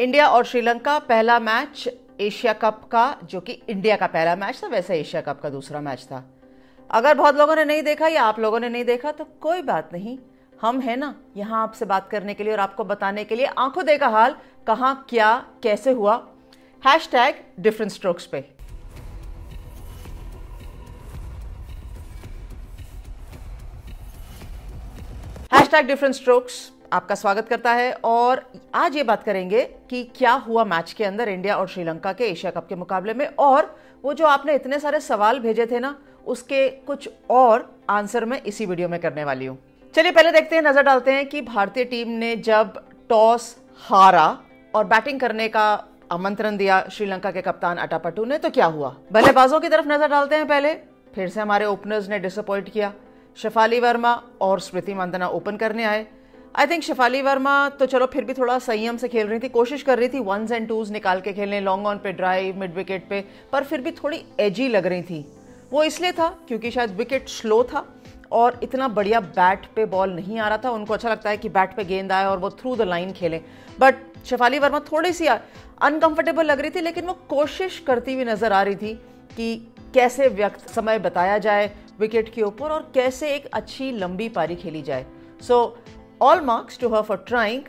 India और श्रीलंका पहला match Asia cup का, जो कि इंडिया का पहला मैच था, वैसे एशिया कप का दूसरा मैच था। अगर बहुत लोगों ने नहीं देखा या आप लोगों ने नहीं देखा तो कोई बात नहीं, हम हैं ना यहाँ आपसे बात करने के लिए और आपको बताने के लिए आंखों देखा हाल कहाँ क्या कैसे हुआ। हैशटैग डिफरेंट स्ट्रोक्स पे डिफरेंट स्ट्रोक्स आपका स्वागत करता है और आज ये बात करेंगे कि क्या हुआ मैच के अंदर इंडिया और श्रीलंका के एशिया कप के मुकाबले में, और वो जो आपने इतने सारे सवाल भेजे थे ना उसके कुछ और आंसर मैं इसी वीडियो में करने वाली हूँ। चलिए पहले देखते हैं, नजर डालते हैं कि भारतीय टीम ने जब टॉस हारा और बैटिंग करने का आमंत्रण दिया श्रीलंका के कप्तान अटापट्टू ने, तो क्या हुआ। बल्लेबाजों की तरफ नजर डालते हैं। पहले फिर से हमारे ओपनर्स ने डिसअपॉइंट किया। शेफाली वर्मा और स्मृति मंदना ओपन करने आए। आई थिंक शेफाली वर्मा तो चलो फिर भी थोड़ा संयम से खेल रही थी, कोशिश कर रही थी वंस एंड टूज निकाल के खेलने, लॉन्ग ऑन पे, ड्राइव, मिड विकेट पे, पर फिर भी थोड़ी एजी लग रही थी। वो इसलिए था क्योंकि शायद विकेट स्लो था और इतना बढ़िया बैट पे बॉल नहीं आ रहा था। उनको अच्छा लगता है कि बैट पे गेंद आए और वो थ्रू द लाइन खेलें, बट शेफाली वर्मा थोड़ी सी अनकम्फर्टेबल लग रही थी, लेकिन वो कोशिश करती हुई नजर आ रही थी कि कैसे व्यक्त समय बताया जाए विकेट के ऊपर और कैसे एक अच्छी लंबी पारी खेली जाए। So all marks to her for trying,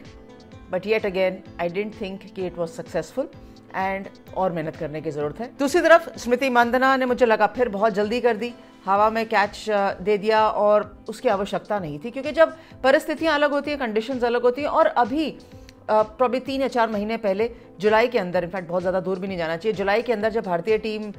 but yet again I didn't think कि इट वाज सक्सेसफुल एंड और मेहनत करने की ज़रूरत है। दूसरी तरफ स्मृति मंदना ने, मुझे लगा फिर बहुत जल्दी कर दी, हवा में कैच दे दिया और उसकी आवश्यकता नहीं थी, क्योंकि जब परिस्थितियाँ अलग होती हैं, कंडीशंस अलग होती हैं, और अभी प्रॉब्लम 3 या 4 महीने पहले जुलाई के अंदर, इनफैक्ट बहुत ज़्यादा दूर भी नहीं जाना चाहिए, जुलाई के अंदर जब भारतीय टीम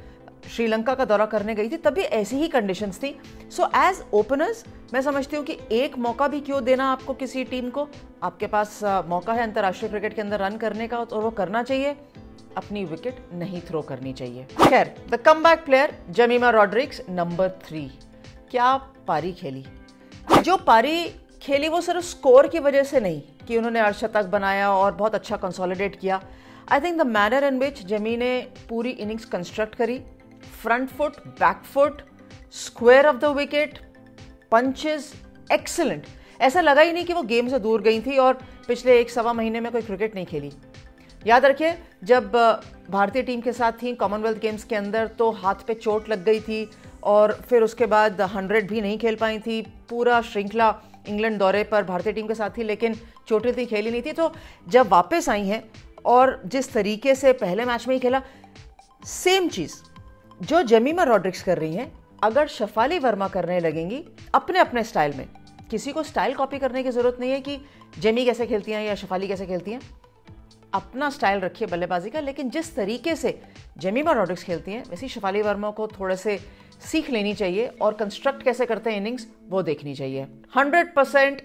श्रीलंका का दौरा करने गई थी तब भी ऐसी ही कंडीशंस थी। सो एज ओपनर्स मैं समझती हूँ कि एक मौका भी क्यों देना आपको किसी टीम को, आपके पास मौका है अंतर्राष्ट्रीय क्रिकेट के अंदर रन करने का और वो करना चाहिए, अपनी विकेट नहीं थ्रो करनी चाहिए। खैर the comeback player Jemimah Rodrigues number 3, क्या पारी खेली। जो पारी खेली वो सिर्फ स्कोर की वजह से नहीं कि उन्होंने अर्धशतक बनाया और बहुत अच्छा कंसोलिडेट किया। I think the manner in which Jemi ने पूरी इनिंग्स कंस्ट्रक्ट करी, front foot, back foot, square of the wicket, punches, excellent, ऐसा लगा ही नहीं कि वो गेम से दूर गई थी और पिछले 1.25 महीने में कोई क्रिकेट नहीं खेली। याद रखिए जब भारतीय टीम के साथ थी कॉमनवेल्थ गेम्स के अंदर तो हाथ पे चोट लग गई थी और फिर उसके बाद 100 भी नहीं खेल पाई थी। पूरा श्रृंखला इंग्लैंड दौरे पर भारतीय टीम के साथ थी लेकिन चोटिल थी, खेली नहीं थी। तो जब वापस आई हैं और जिस तरीके से पहले मैच में ही खेला, सेम चीज़ जो जेमिमा रॉड्रिग्स कर रही हैं अगर शेफाली वर्मा करने लगेंगी अपने अपने स्टाइल में, किसी को स्टाइल कॉपी करने की ज़रूरत नहीं है कि जेमी कैसे खेलती हैं या शेफाली कैसे खेलती हैं। अपना स्टाइल रखिए बल्लेबाजी का, लेकिन जिस तरीके से जेमिमा रॉड्रिग्स खेलती हैं वैसी शेफाली वर्मा को थोड़े से सीख लेनी चाहिए और कंस्ट्रक्ट कैसे करते हैं इनिंग्स वो देखनी चाहिए। 100%,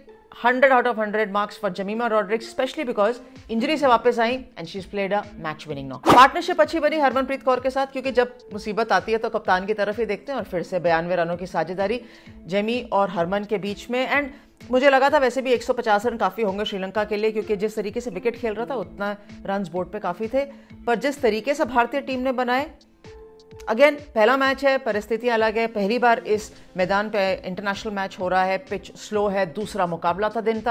100 out of 100 marks for Jemimah Rodrigues, specially because injury से वापस आई and she is played a match winning knock. Partnership अच्छी बनी हरमनप्रीत कौर के साथ, क्योंकि जब मुसीबत आती है तो कप्तान की तरफ ही देखते हैं और फिर से 92 रनों की साझेदारी जेमी और हरमन के बीच में। एंड मुझे लगा था वैसे भी 150 रन काफ़ी होंगे श्रीलंका के लिए, क्योंकि जिस तरीके से विकेट खेल रहा था उतना रन बोर्ड पर काफ़ी थे, पर जिस तरीके से भारतीय टीम ने बनाए, अगेन पहला मैच है, परिस्थितियाँ अलग है, पहली बार इस मैदान पे इंटरनेशनल मैच हो रहा है, पिच स्लो है, दूसरा मुकाबला था दिन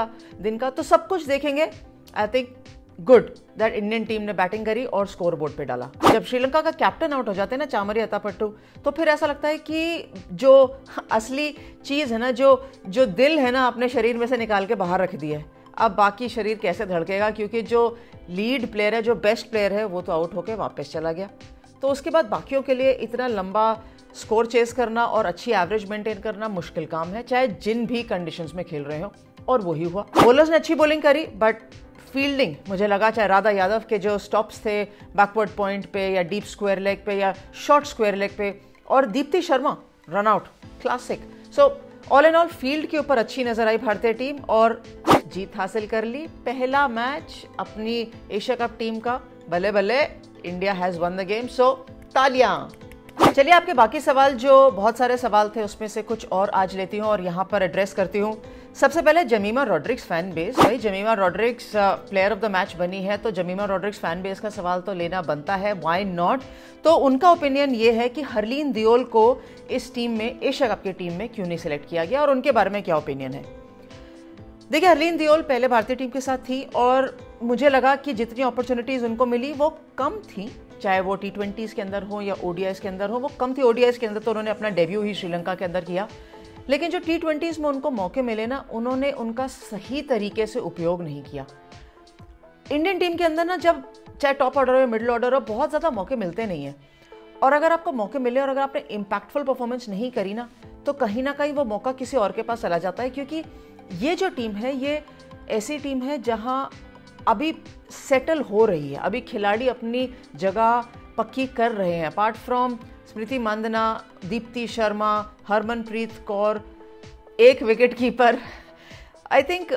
का, तो सब कुछ देखेंगे। I think good that Indian team ने बैटिंग करी और स्कोर बोर्ड पे डाला। जब श्रीलंका का कैप्टन आउट हो जाते हैं ना चामरी अथापट्टू, तो फिर ऐसा लगता है कि जो असली चीज़ है ना, जो दिल है ना, अपने शरीर में से निकाल के बाहर रख दी है। अब बाकी शरीर कैसे धड़केगा, क्योंकि जो लीड प्लेयर है, जो बेस्ट प्लेयर है, वो तो आउट होकर वापस चला गया। तो उसके बाद बाकियों के लिए इतना लंबा स्कोर चेस करना और अच्छी एवरेज मेंटेन करना मुश्किल काम है, चाहे जिन भी कंडीशंस में खेल रहे हो, और वही हुआ। बॉलर्स ने अच्छी बॉलिंग करी बट फील्डिंग मुझे लगा, चाहे राधा यादव के जो स्टॉप्स थे बैकवर्ड पॉइंट पे या डीप स्क्वायर लेग पे या शॉर्ट स्क्वायर लेग पे, और Deepti Sharma run out classic. So all and all field के ऊपर अच्छी नजर आई भारतीय टीम और जीत हासिल कर ली। पहला मैच अपनी एशिया कप टीम का, भले भले India has won the game, so तालियां। चलिए आपके बाकी सवाल, जो बहुत सारे सवाल थे, उसमें से कुछ और आज लेती हूँ और यहाँ पर एड्रेस करती हूँ। सबसे पहले जेमिमा रॉड्रिग्स फैन बेस, भाई Jemimah Rodrigues player of the match बनी है तो जेमिमा रॉड्रिग्स फैन बेस का सवाल तो लेना बनता है, व्हाई नॉट। तो उनका ओपिनियन ये है कि हरलीन देओल को इस टीम में, एशिया कप की टीम में क्यों नहीं सिलेक्ट किया गया और उनके बारे में क्या ओपिनियन है। देखिए हरलीन देओल पहले भारतीय टीम के साथ थी और मुझे लगा कि जितनी अपॉर्चुनिटीज़ उनको मिली वो कम थी, चाहे वो T20s के अंदर हो या ODIs के अंदर हो, वो कम थी। ODIs के अंदर तो उन्होंने अपना डेब्यू ही श्रीलंका के अंदर किया, लेकिन जो T20s में उनको मौके मिले ना, उन्होंने उनका सही तरीके से उपयोग नहीं किया। इंडियन टीम के अंदर ना जब चाहे टॉप ऑर्डर हो या मिडिल ऑर्डर हो, बहुत ज़्यादा मौके मिलते नहीं हैं, और अगर आपको मौके मिले और अगर आपने इम्पैक्टफुल परफॉर्मेंस नहीं करी तो कहीं ना कहीं वो मौका किसी और के पास चला जाता है, क्योंकि ये जो टीम है ये ऐसी टीम है जहाँ अभी सेटल हो रही है, अभी खिलाड़ी अपनी जगह पक्की कर रहे हैं। अपार्ट फ्रॉम स्मृति मंधना, दीप्ति शर्मा, हरमनप्रीत कौर, एक विकेट कीपर, आई थिंक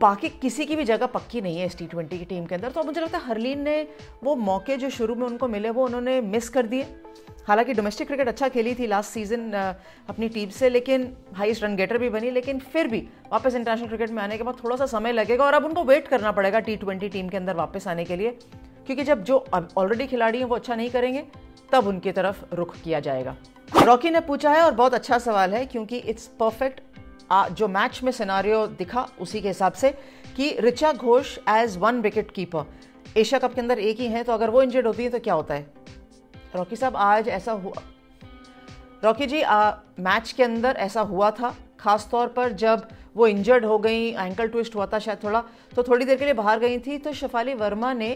बाकी किसी की भी जगह पक्की नहीं है इस T20 की टीम के अंदर। तो मुझे लगता है हरलीन ने वो मौके जो शुरू में उनको मिले वो उन्होंने मिस कर दिए। हालांकि डोमेस्टिक क्रिकेट अच्छा खेली थी लास्ट सीजन अपनी टीम से, लेकिन हाईएस्ट रन गेटर भी बनी, लेकिन फिर भी वापस इंटरनेशनल क्रिकेट में आने के बाद थोड़ा सा समय लगेगा और अब उनको वेट करना पड़ेगा T20 टीम के अंदर वापस आने के लिए, क्योंकि जब जो ऑलरेडी खिलाड़ी हैं वो अच्छा नहीं करेंगे तब उनकी तरफ रुख किया जाएगा। रॉकी ने पूछा है और बहुत अच्छा सवाल है, क्योंकि इट्स परफेक्ट जो मैच में सिनारियो दिखा उसी के हिसाब से, कि Richa Ghosh as one wicket keeper, Asia cup के अंदर एक ही हैं, तो अगर वो इंजर्ड होती है तो क्या होता है। रॉकी साहब आज ऐसा हुआ, रॉकी जी मैच के अंदर ऐसा हुआ था, खास तौर पर जब वो इंजर्ड हो गई, एंकल ट्विस्ट हुआ था शायद थोड़ा, तो थोड़ी देर के लिए बाहर गई थी, तो शेफाली वर्मा ने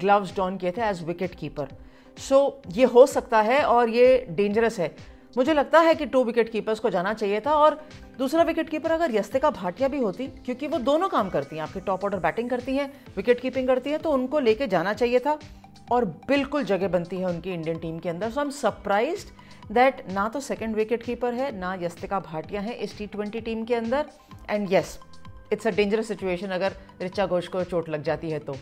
ग्लव्स डॉन किए थे एज विकेट कीपर। सो ये हो सकता है और ये डेंजरस है। मुझे लगता है कि 2 विकेट कीपर्स को जाना चाहिए था, और दूसरा विकेट कीपर अगर यस्तिका भाटिया भी होती, क्योंकि वो दोनों काम करती हैं, आपकी टॉप ऑर्डर बैटिंग करती हैं, विकेट कीपिंग करती हैं, तो उनको लेके जाना चाहिए था और बिल्कुल जगह बनती है उनकी इंडियन टीम के अंदर। So I am surprised that ना तो सेकंड विकेट कीपर है ना यस्तिका भाटिया है इस T20 टीम के अंदर, and yes it's a dangerous situation अगर रिचा घोष को चोट लग जाती है तो।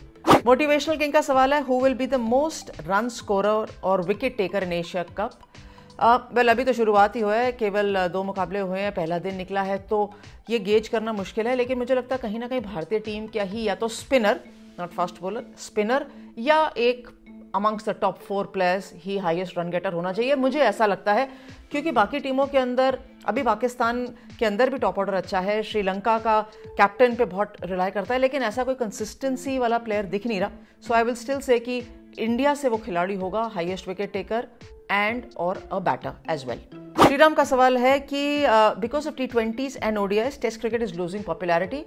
मोटिवेशनल किंग का सवाल है, who will be the most run scorer और wicket taker in Asia cup. Well अभी तो शुरुआत ही हुआ है, केवल 2 मुकाबले हुए हैं, पहला दिन निकला है, तो ये गेज करना मुश्किल है, लेकिन मुझे लगता है कहीं ना कहीं भारतीय टीम क्या ही या तो spinner, not fast bowler, spinner या एक अमंग्स द टॉप 4 प्लेयर्स ही हाईएस्ट रन गेटर होना चाहिए, मुझे ऐसा लगता है। क्योंकि बाकी टीमों के अंदर अभी पाकिस्तान के अंदर भी टॉप ऑर्डर अच्छा है, श्रीलंका का कैप्टन पे बहुत रिलाई करता है, लेकिन ऐसा कोई कंसिस्टेंसी वाला प्लेयर दिख नहीं रहा। सो आई विल स्टिल से कि इंडिया से वो खिलाड़ी होगा हाईएस्ट विकेट टेकर एंड और a batter as well. Shriram का सवाल है कि because of T20s and ODIs test cricket is losing popularity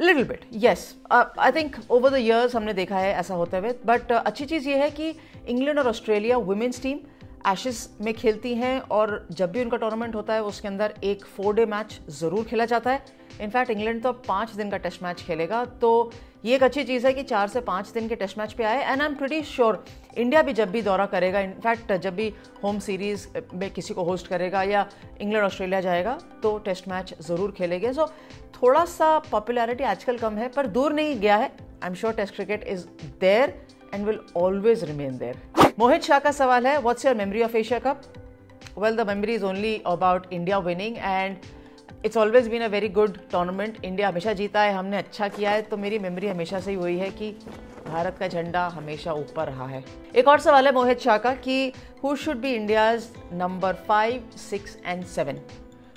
little bit. Yes I think over the years हमने देखा है ऐसा होते हुए, बट अच्छी चीज़ ये है कि इंग्लैंड और ऑस्ट्रेलिया वुमेन्स टीम एशेस में खेलती हैं और जब भी उनका टूर्नामेंट होता है उसके अंदर एक 4-डे मैच ज़रूर खेला जाता है। इनफैक्ट इंग्लैंड तो 5 दिन का टेस्ट मैच खेलेगा, तो ये एक अच्छी चीज़ है कि 4 से 5 दिन के टेस्ट मैच पे आए। And I am pretty sure India भी जब भी दौरा करेगा, इनफैक्ट जब भी होम सीरीज़ में किसी को होस्ट करेगा या इंग्लैंड ऑस्ट्रेलिया जाएगा तो टेस्ट मैच ज़रूर खेलेंगे। सो थोड़ा सा पॉपुलैरिटी आजकल कम है पर दूर नहीं गया है। I am sure test cricket is there and will always remain there. Mohit Shah का सवाल है, what's your memory of Asia cup. Well the memory is only about India winning and it's always been a very good tournament. India हमेशा जीता है, हमने अच्छा किया है, तो मेरी मेमोरी हमेशा से ही हुई है कि भारत का झंडा हमेशा ऊपर रहा है। एक और सवाल है मोहित शाह का कि who should be India's number 5, 6 and 7।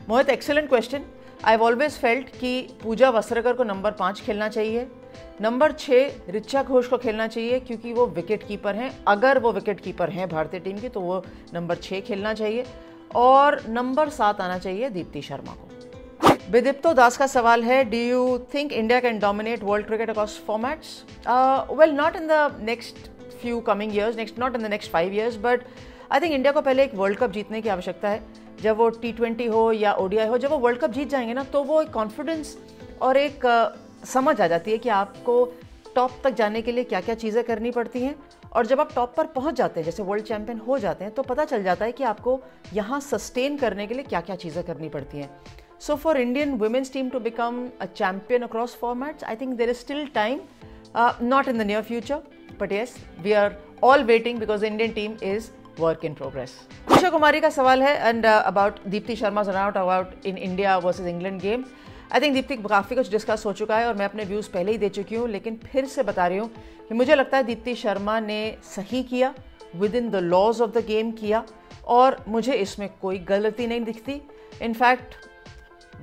Mohit, excellent question. I have always felt कि पूजा वस्त्रकर को नंबर 5 खेलना चाहिए, नंबर 6 रिचा घोष को खेलना चाहिए क्योंकि वो विकेट कीपर हैं, अगर वो विकेट कीपर हैं भारतीय टीम के तो वो नंबर 6 खेलना चाहिए, और नंबर 7 आना चाहिए दीप्ति शर्मा को। बिदिप्तो दास का सवाल है, do you think India can dominate world cricket across formats. Well not in the next few coming years, not in the next 5 years, but I think India को पहले एक वर्ल्ड कप जीतने की आवश्यकता है। जब वो T20 हो या ODI हो, जब वो वर्ल्ड कप जीत जाएंगे ना तो वो एक कॉन्फिडेंस और एक समझ आ जाती है कि आपको टॉप तक जाने के लिए क्या क्या चीज़ें करनी पड़ती हैं, और जब आप टॉप पर पहुंच जाते हैं जैसे वर्ल्ड चैंपियन हो जाते हैं तो पता चल जाता है कि आपको यहाँ सस्टेन करने के लिए क्या क्या चीज़ें करनी पड़ती हैं। So for Indian women's team to become a champion across formats, I think there is still time, not in the near future, but yes, we are all waiting because the Indian team is work in progress. Usha Kumari ka sawal hai and about Deepti Sharma's run-out about in India versus England game. I think Deepti काफ़ी कुछ discuss हो चुका है और मैं अपने views पहले ही दे चुकी हूँ, लेकिन फिर से बता रही हूँ कि मुझे लगता है दीप्ति शर्मा ने सही किया, within the laws of the game किया और मुझे इसमें कोई गलती नहीं दिखती। इनफैक्ट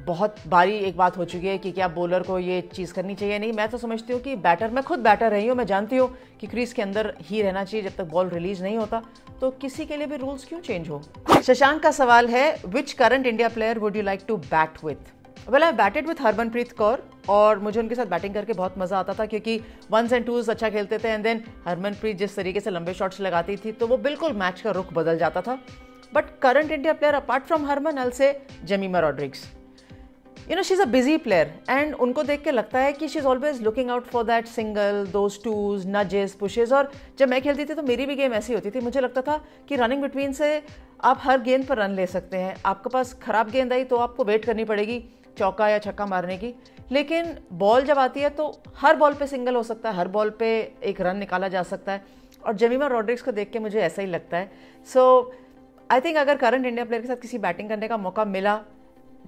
बहुत भारी एक बात हो चुकी है कि क्या बॉलर को ये चीज़ करनी चाहिए नहीं। मैं तो समझती हूँ कि बैटर, मैं खुद बैटर रही हूँ, मैं जानती हूँ कि क्रीज के अंदर ही रहना चाहिए जब तक बॉल रिलीज नहीं होता, तो किसी के लिए भी रूल्स क्यों चेंज हो। शशांक का सवाल है, which current India player would you like to bat with? Well, I batted with Harmanpreet Kaur और मुझे उनके साथ बैटिंग करके बहुत मज़ा आता था क्योंकि वंस एंड टूज अच्छा खेलते थे एंड देन हरमनप्रीत जिस तरीके से लंबे शॉट्स लगाती थी तो वो बिल्कुल मैच का रुख बदल जाता था। But current India player apart from Harman, अल से Jemimah Rodrigues, you know she is a busy player and उनको देख के लगता है कि she is always looking out for that single, those twos, nudges, pushes. और जब मैं खेलती थी तो मेरी भी गेम ऐसी होती थी, मुझे लगता था कि रनिंग बिटवीन से आप हर गेंद पर रन ले सकते हैं। आपके पास खराब गेंद आई तो आपको वेट करनी पड़ेगी चौका या छक्का मारने की, लेकिन बॉल जब आती है तो हर बॉल पे सिंगल हो सकता है, हर बॉल पे एक रन निकाला जा सकता है। और जेमिमा रॉड्रिग्स को देख के मुझे ऐसा ही लगता है। सो आई थिंक अगर करंट इंडिया प्लेयर के साथ किसी बैटिंग करने का मौका मिला,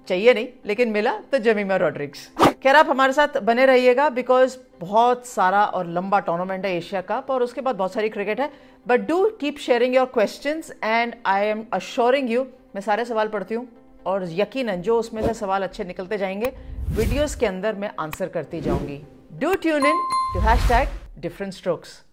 चाहिए नहीं लेकिन मिला, तो जेमिमा रॉड्रिग्स। खैर, आप हमारे साथ बने रहिएगा बिकॉज बहुत सारा और लंबा टूर्नामेंट है एशिया कप और उसके बाद बहुत सारी क्रिकेट है। But do keep sharing your questions and I am assuring you, मैं सारे सवाल पढ़ती हूँ और यकीनन जो उसमें से सवाल अच्छे निकलते जाएंगे वीडियोस के अंदर मैं आंसर करती जाऊंगी। Do tune in to #different strokes।